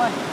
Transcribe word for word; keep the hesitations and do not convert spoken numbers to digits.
one.